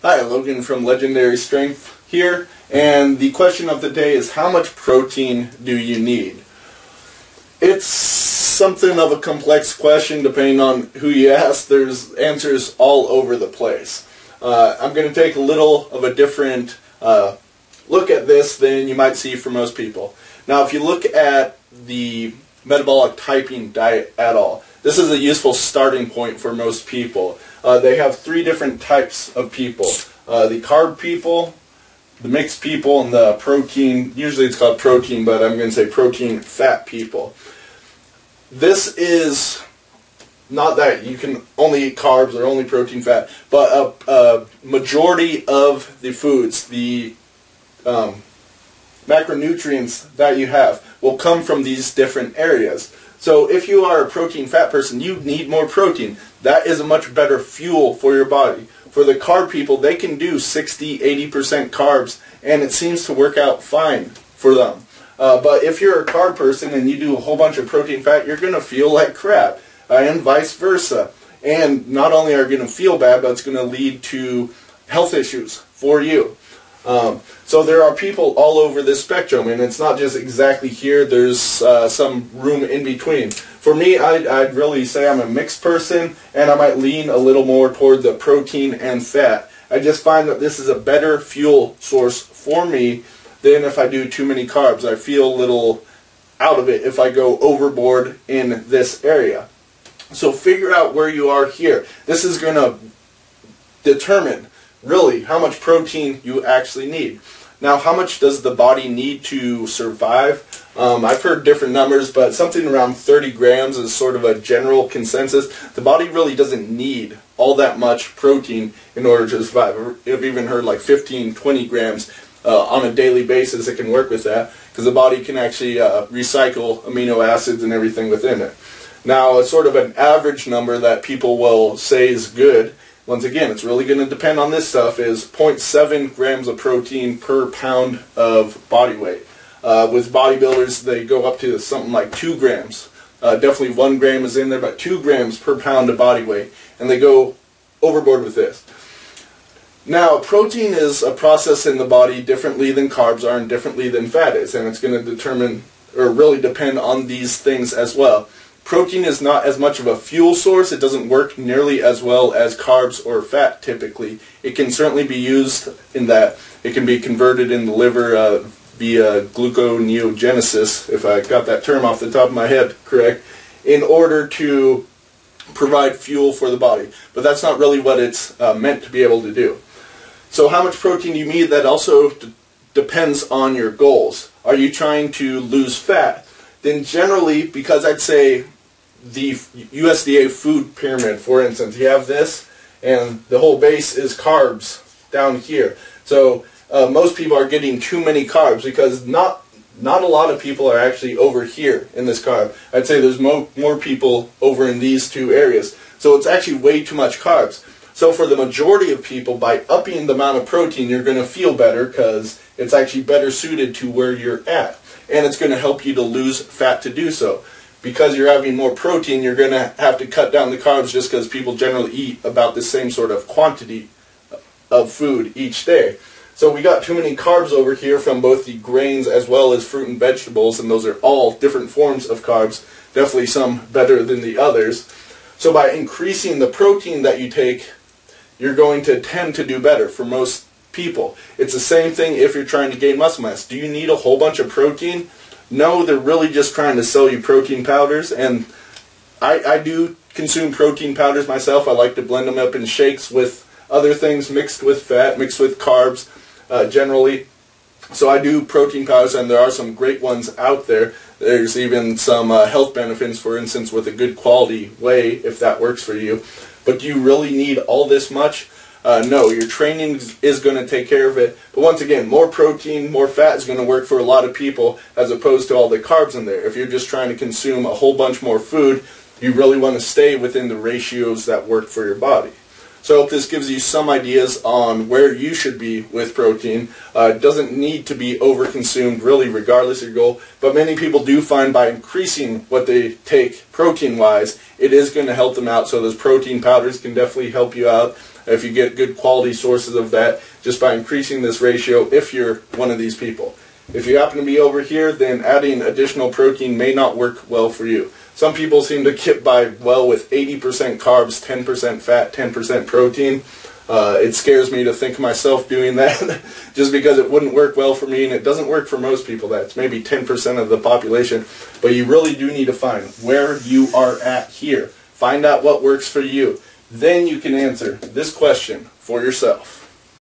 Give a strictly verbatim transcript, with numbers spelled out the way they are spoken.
Hi, Logan from Legendary Strength here, and the question of the day is, how much protein do you need? It's something of a complex question depending on who you ask. There's answers all over the place. Uh, I'm going to take a little of a different uh, look at this than you might see for most people. Now, if you look at the metabolic typing diet at all, this is a useful starting point for most people. Uh, they have three different types of people. Uh, the carb people, the mixed people, and the protein, usually it's called protein, but I'm going to say protein fat people. This is not that you can only eat carbs or only protein fat, but a, a majority of the foods, the um, macronutrients that you have, will come from these different areas. So if you are a protein fat person, you need more protein. That is a much better fuel for your body. For the carb people, they can do sixty, eighty percent carbs, and it seems to work out fine for them. Uh, but if you're a carb person and you do a whole bunch of protein fat, you're going to feel like crap, uh, and vice versa. And not only are you going to feel bad, but it's going to lead to health issues for you. Um, so there are people all over this spectrum, and it's not just exactly here. There's uh, some room in between. For me, I'd, I'd really say I'm a mixed person, and I might lean a little more toward the protein and fat. I just find that this is a better fuel source for me than if I do too many carbs. I feel a little out of it if I go overboard in this area. So figure out where you are here. This is going to determine really how much protein you actually need. Now, how much does the body need to survive? Um, I've heard different numbers, but something around thirty grams is sort of a general consensus. The body really doesn't need all that much protein in order to survive. I've even heard like fifteen, twenty grams uh, on a daily basis. It can work with that because the body can actually uh, recycle amino acids and everything within it. Now, it's sort of an average number that people will say is good. Once again, it's really going to depend on this stuff, is zero point seven grams of protein per pound of body weight. Uh, with bodybuilders, they go up to something like two grams. Uh, definitely one gram is in there, but two grams per pound of body weight. And they go overboard with this. Now, protein is a process in the body differently than carbs are and differently than fat is. And it's going to determine, or really depend on these things as well. Protein is not as much of a fuel source. It doesn't work nearly as well as carbs or fat typically. It can certainly be used in that it can be converted in the liver uh, via gluconeogenesis, if I got that term off the top of my head correct, in order to provide fuel for the body. But that's not really what it's uh, meant to be able to do. So how much protein you need, that also depends on your goals. Are you trying to lose fat? Then generally, because I'd say the U S D A food pyramid, for instance, you have this, and the whole base is carbs down here. So uh, most people are getting too many carbs because not not a lot of people are actually over here in this carb. I'd say there's mo more people over in these two areas. So it's actually way too much carbs. So for the majority of people, by upping the amount of protein, you're going to feel better because it's actually better suited to where you're at. And it's going to help you to lose fat to do so. Because you're having more protein, you're going to have to cut down the carbs just because people generally eat about the same sort of quantity of food each day. So we got too many carbs over here from both the grains as well as fruit and vegetables, and those are all different forms of carbs, definitely some better than the others. So by increasing the protein that you take, you're going to tend to do better for most people. It's the same thing if you're trying to gain muscle mass. Do you need a whole bunch of protein? No, they're really just trying to sell you protein powders, and I, I do consume protein powders myself. I like to blend them up in shakes with other things, mixed with fat, mixed with carbs, uh, generally. So I do protein powders, and there are some great ones out there. There's even some uh, health benefits, for instance, with a good quality whey, if that works for you. But do you really need all this much? Uh, no, your training is going to take care of it. But once again, more protein, more fat is going to work for a lot of people as opposed to all the carbs in there. If you're just trying to consume a whole bunch more food, you really want to stay within the ratios that work for your body. So I hope this gives you some ideas on where you should be with protein. Uh, it doesn't need to be overconsumed really regardless of your goal, but many people do find by increasing what they take protein-wise, it is going to help them out. So those protein powders can definitely help you out. if you get good quality sources of that just by increasing this ratio if you're one of these people. If you happen to be over here, then adding additional protein may not work well for you. Some people seem to get by well with eighty percent carbs, ten percent fat, ten percent protein. Uh, it scares me to think of myself doing that just because it wouldn't work well for me, and it doesn't work for most people. That's maybe ten percent of the population, but you really do need to find where you are at here. Find out what works for you. Then you can answer this question for yourself.